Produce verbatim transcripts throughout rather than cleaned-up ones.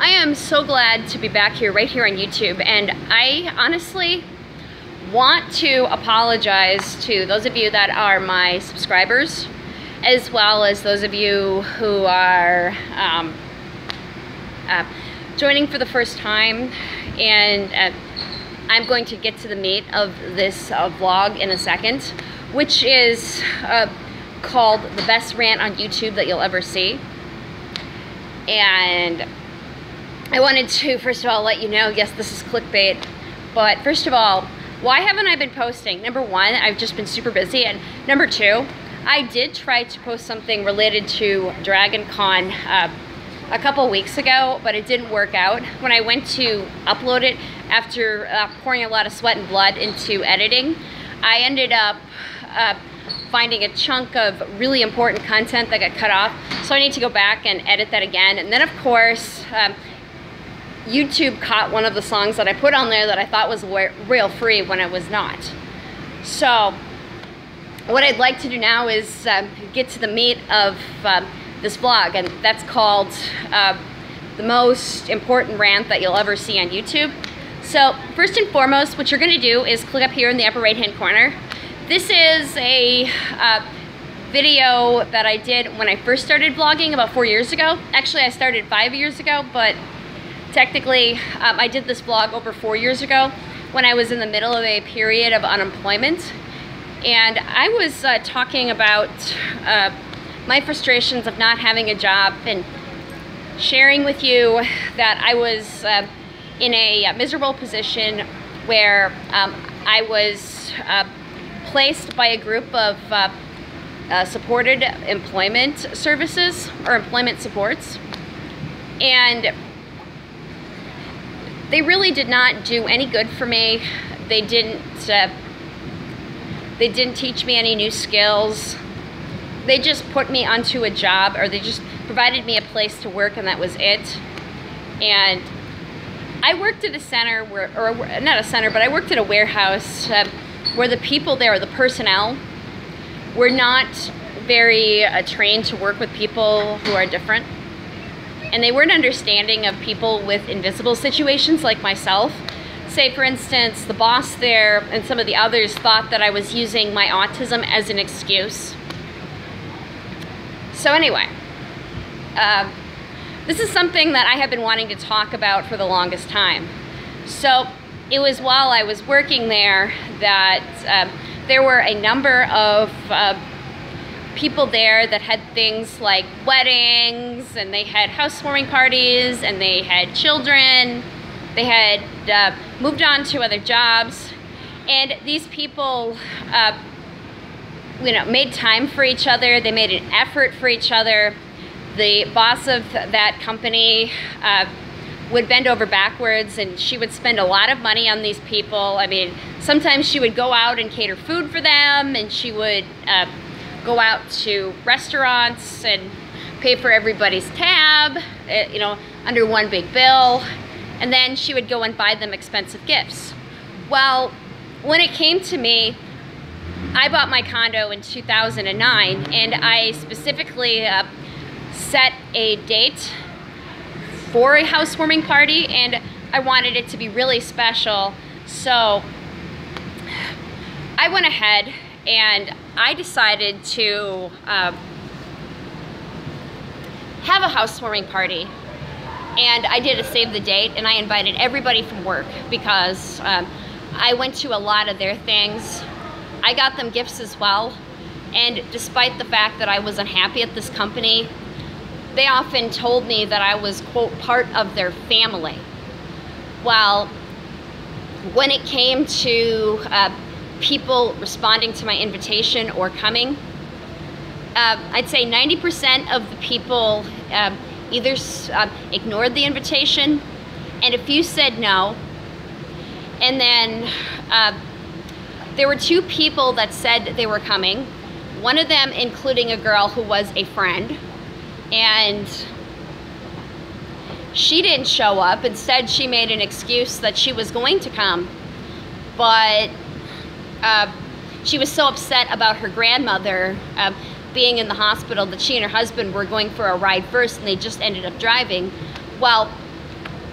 I am so glad to be back here, right here on YouTube, and I honestly want to apologize to those of you that are my subscribers, as well as those of you who are um, uh, joining for the first time. And uh, I'm going to get to the meat of this uh, vlog in a second, which is uh, called the best rant on YouTube that you'll ever see. And I wanted to, first of all, let you know, yes, this is clickbait, but first of all, why haven't I been posting? Number one, I've just been super busy, and number two, I did try to post something related to Dragon Con uh, a couple weeks ago, but it didn't work out. When I went to upload it, after uh, pouring a lot of sweat and blood into editing, I ended up uh, finding a chunk of really important content that got cut off, so I need to go back and edit that again. And then of course, um, YouTube caught one of the songs that I put on there that I thought was real free when it was not. So what I'd like to do now is um, get to the meat of um, this vlog, and that's called uh, the most important rant that you'll ever see on YouTube. So first and foremost, what you're gonna do is click up here in the upper right hand corner. This is a uh, video that I did when I first started vlogging about four years ago. Actually, I started five years ago, but technically um, I did this vlog over four years ago when I was in the middle of a period of unemployment. And I was uh, talking about uh, my frustrations of not having a job and sharing with you that I was uh, in a miserable position where um, I was uh, placed by a group of uh, uh, supported employment services or employment supports, and they really did not do any good for me. They didn't uh, they didn't teach me any new skills. They just put me onto a job, or they just provided me a place to work, and that was it. And I worked at a center where, or not a center, but I worked at a warehouse uh, where the people there, the personnel, were not very uh, trained to work with people who are different. And they weren't understanding of people with invisible situations like myself. Say, for instance, the boss there and some of the others thought that I was using my autism as an excuse. So anyway, uh, this is something that I have been wanting to talk about for the longest time. So it was while I was working there that uh, there were a number of uh, people there that had things like weddings, and they had housewarming parties, and they had children. They had uh, moved on to other jobs, and these people uh, you know, made time for each other. They made an effort for each other. The boss of that company uh, would bend over backwards, and she would spend a lot of money on these people. I mean, sometimes she would go out and cater food for them, and she would uh, go out to restaurants and pay for everybody's tab, you know, under one big bill, and then she would go and buy them expensive gifts. Well, when it came to me, I bought my condo in two thousand nine, and I specifically uh, set a date for a housewarming party, and I wanted it to be really special. So I went ahead and I decided to uh, have a housewarming party, and I did a save the date, and I invited everybody from work because um, I went to a lot of their things. I got them gifts as well, and despite the fact that I was unhappy at this company, they often told me that I was, quote, part of their family. Well, when it came to uh, people responding to my invitation or coming, uh, I'd say ninety percent of the people uh, either uh, ignored the invitation, and a few said no, and then uh, there were two people that said they were coming, one of them including a girl who was a friend, and she didn't show up. Instead, she made an excuse that she was going to come, but uh, she was so upset about her grandmother uh, being in the hospital that she and her husband were going for a ride first, and they just ended up driving. Well,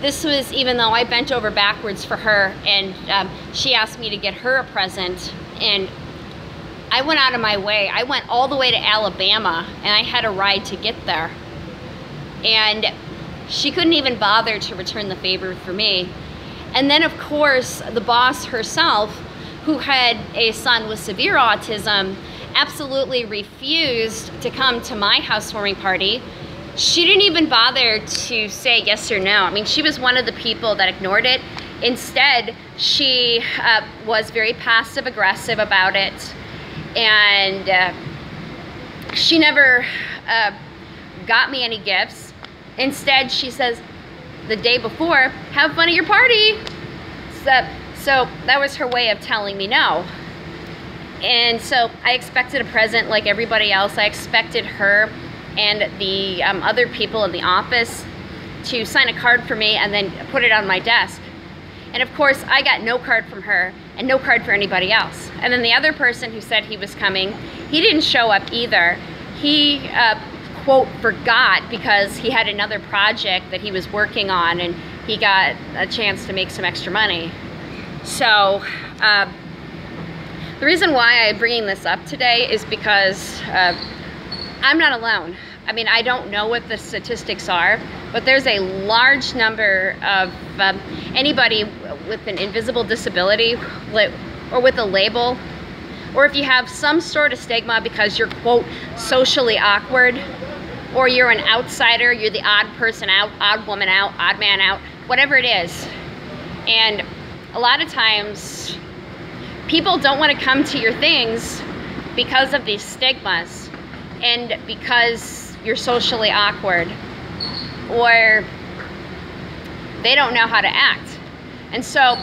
This was even though I bent over backwards for her, and um, she asked me to get her a present, and I went out of my way. I went all the way to Alabama, and I had a ride to get there. And she couldn't even bother to return the favor for me. And then, of course, the boss herself, who had a son with severe autism, absolutely refused to come to my housewarming party. She didn't even bother to say yes or no. I mean, she was one of the people that ignored it. Instead, she uh, was very passive aggressive about it. And uh, she never uh, got me any gifts. Instead, she says, the day before, have fun at your party. So, so that was her way of telling me no. And so I expected a present like everybody else. I expected her and the um, other people in the office to sign a card for me and then put it on my desk. And of course, I got no card from her and no card for anybody else. And then the other person who said he was coming, he didn't show up either. He, uh, quote, forgot because he had another project that he was working on and he got a chance to make some extra money. So uh, the reason why I'm bringing this up today is because uh, I'm not alone. I mean, I don't know what the statistics are, but there's a large number of um, anybody with an invisible disability or with a label, or if you have some sort of stigma because you're, quote, socially awkward, or you're an outsider, you're the odd person out, odd woman out, odd man out, whatever it is. And a lot of times, people don't want to come to your things because of these stigmas and because you're socially awkward, or they don't know how to act. And so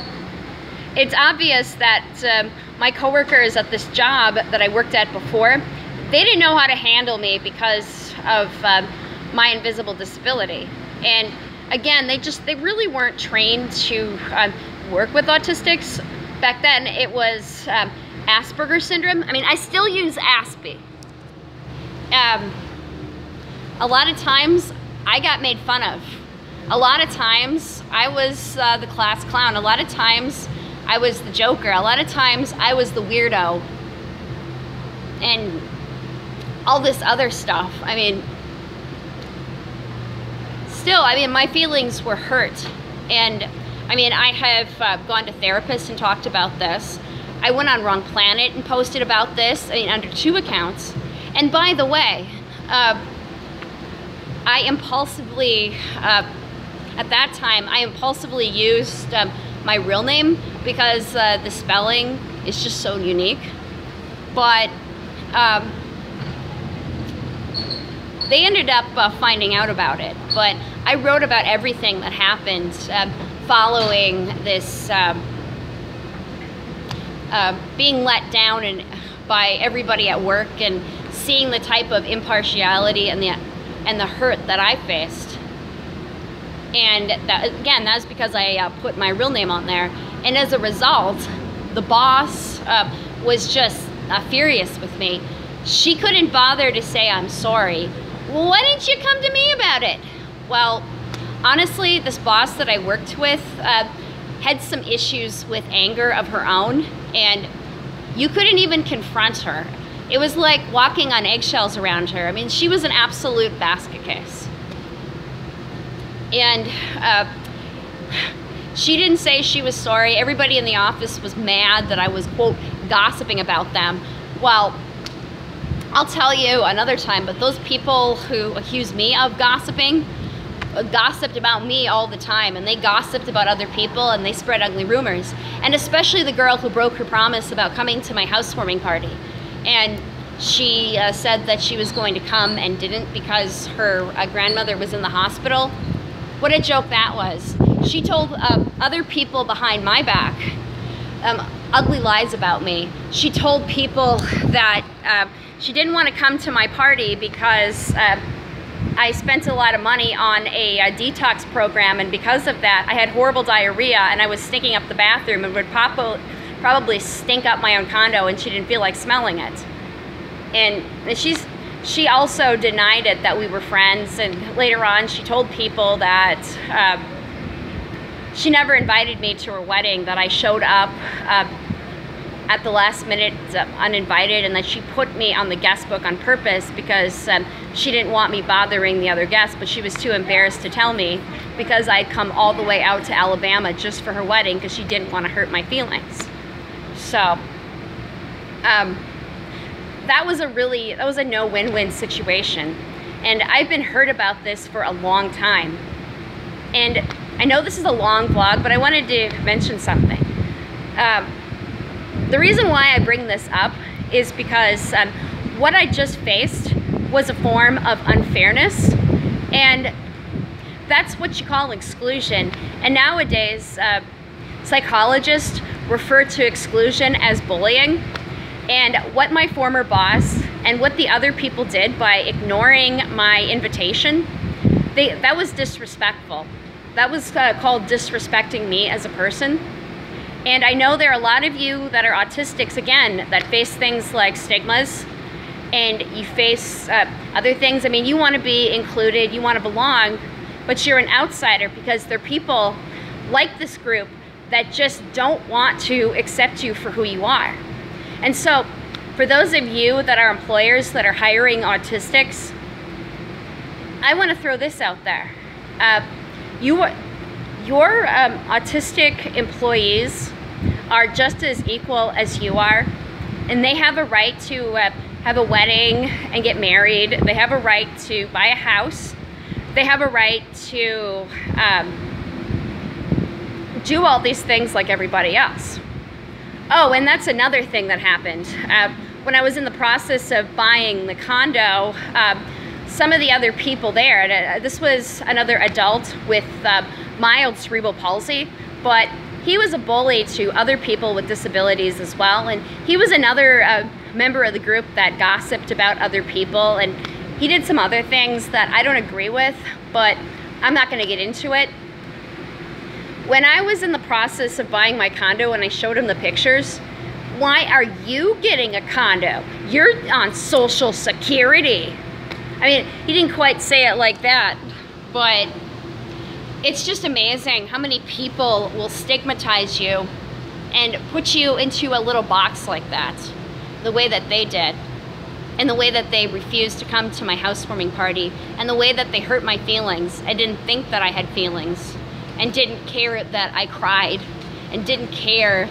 it's obvious that um, my coworkers at this job that I worked at before, they didn't know how to handle me because of um, my invisible disability. And again, they just, they really weren't trained to um, work with autistics. Back then it was um, Asperger's syndrome. I mean, I still use Aspie. Um, a lot of times I got made fun of. A lot of times I was uh, the class clown. A lot of times I was the joker. A lot of times I was the weirdo and all this other stuff. I mean, still, I mean, my feelings were hurt. And I mean, I have uh, gone to therapists and talked about this. I went on Wrong Planet and posted about this, I mean, under two accounts. And by the way, uh, I impulsively, uh, at that time, I impulsively used um, my real name because uh, the spelling is just so unique. But um, they ended up uh, finding out about it. But I wrote about everything that happened uh, following this, uh, uh, being let down and by everybody at work and seeing the type of impartiality and the, and the hurt that I faced. And that, again, that's because I uh, put my real name on there. And as a result, the boss uh, was just uh, furious with me. She couldn't bother to say, I'm sorry. Well, why didn't you come to me about it? Well, honestly, this boss that I worked with uh, had some issues with anger of her own, and you couldn't even confront her. It was like walking on eggshells around her. I mean, she was an absolute basket case. And uh, she didn't say she was sorry. Everybody in the office was mad that I was, quote, gossiping about them. Well, I'll tell you another time, but those people who accuse me of gossiping uh, gossiped about me all the time, and they gossiped about other people, and they spread ugly rumors. And especially the girl who broke her promise about coming to my housewarming party. And she uh, said that she was going to come and didn't because her uh, grandmother was in the hospital. What a joke that was. She told uh, other people behind my back um, ugly lies about me. She told people that uh, she didn't want to come to my party because uh, I spent a lot of money on a, a detox program, and because of that I had horrible diarrhea and I was stinking up the bathroom and would pop out probably stink up my own condo, and she didn't feel like smelling it. And she's she also denied it that we were friends, and later on she told people that uh, she never invited me to her wedding, that I showed up uh, at the last minute uh, uninvited, and that she put me on the guest book on purpose because um, she didn't want me bothering the other guests, but she was too embarrassed to tell me because I'd come all the way out to Alabama just for her wedding because she didn't want to hurt my feelings. So um, that was a really, that was a no win-win situation. And I've been hurt about this for a long time. And I know this is a long vlog, but I wanted to mention something. Um, The reason why I bring this up is because um, what I just faced was a form of unfairness, and that's what you call exclusion. And nowadays, uh, psychologists refer to exclusion as bullying. And what my former boss and what the other people did by ignoring my invitation, they, that was disrespectful. That was uh, called disrespecting me as a person. And I know there are a lot of you that are autistics, again, that face things like stigmas, and you face uh, other things. I mean, you want to be included, you want to belong, but you're an outsider because there are people like this group that just don't want to accept you for who you are. And so for those of you that are employers that are hiring autistics, I want to throw this out there. Uh, you are, Your um, autistic employees are just as equal as you are, and they have a right to uh, have a wedding and get married. They have a right to buy a house. They have a right to um, do all these things like everybody else. Oh, and that's another thing that happened. Uh, when I was in the process of buying the condo, uh, some of the other people there, and, uh, this was another adult with uh, mild cerebral palsy, but he was a bully to other people with disabilities as well, and he was another uh, member of the group that gossiped about other people, and he did some other things that I don't agree with, but I'm not going to get into it. When I was in the process of buying my condo and I showed him the pictures, why are you getting a condo? You're on Social Security. I mean, he didn't quite say it like that, but it's just amazing how many people will stigmatize you and put you into a little box like that, the way that they did, and the way that they refused to come to my housewarming party, and the way that they hurt my feelings. I didn't think that I had feelings, and didn't care that I cried, and didn't care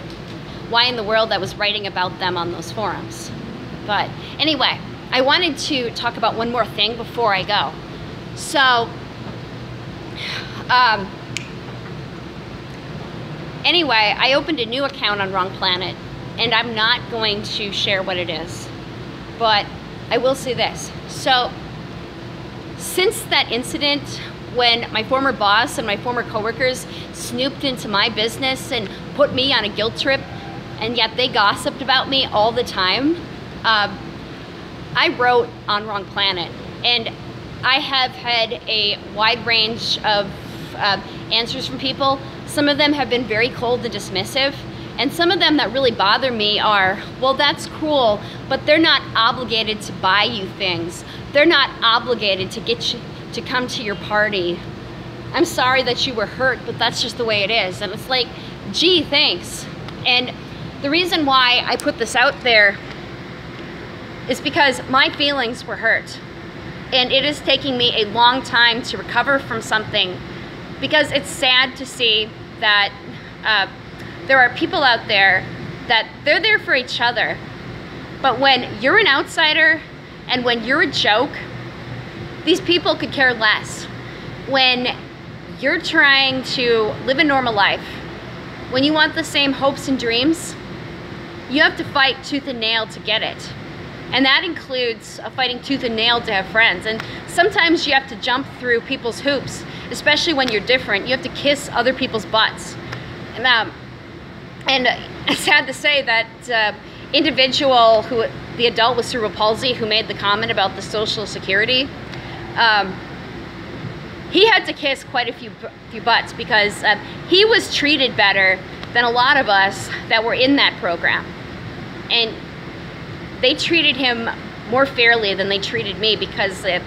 why in the world I was writing about them on those forums. But anyway, I wanted to talk about one more thing before I go. So. Um, anyway, I opened a new account on Wrong Planet, and I'm not going to share what it is, but I will say this. So since that incident when my former boss and my former coworkers snooped into my business and put me on a guilt trip, and yet they gossiped about me all the time, um, I wrote on Wrong Planet, and I have had a wide range of uh, answers from people. Some of them have been very cold and dismissive, and some of them that really bother me are, well, that's cruel, but they're not obligated to buy you things. They're not obligated to get you to come to your party. I'm sorry that you were hurt, but that's just the way it is. And it's like, gee, thanks. And the reason why I put this out there is because my feelings were hurt. And it is taking me a long time to recover from something, because it's sad to see that uh, there are people out there that they're there for each other. But when you're an outsider and when you're a joke, these people could care less. When you're trying to live a normal life, when you want the same hopes and dreams, you have to fight tooth and nail to get it. And that includes fighting tooth and nail to have friends. And sometimes you have to jump through people's hoops, especially when you're different. You have to kiss other people's butts. And, um, and it's sad to say that uh, individual, who, the adult with cerebral palsy who made the comment about the Social Security, um, he had to kiss quite a few, few butts because uh, he was treated better than a lot of us that were in that program. And they treated him more fairly than they treated me because uh,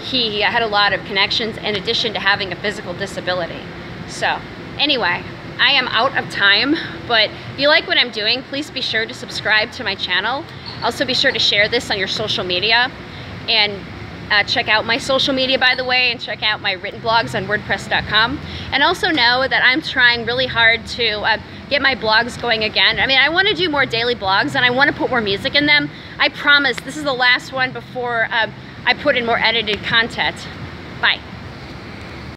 he had a lot of connections in addition to having a physical disability. So Anyway, I am out of time, but if you like what I'm doing, please be sure to subscribe to my channel. Also be sure to share this on your social media, and uh, check out my social media, by the way, and check out my written blogs on WordPress dot com. And also know that I'm trying really hard to uh, get my blogs going again. I mean, I want to do more daily blogs, and I want to put more music in them. I promise this is the last one before um, I put in more edited content. Bye.